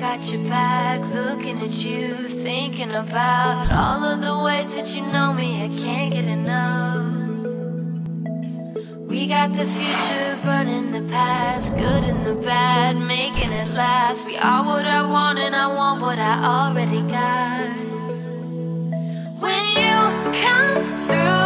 got your back, looking at you, thinking about all of the ways that you know me. I can't get enough. We got the future burning the past, good and the bad, making it last. We are what I want and I want what I already got. When you come through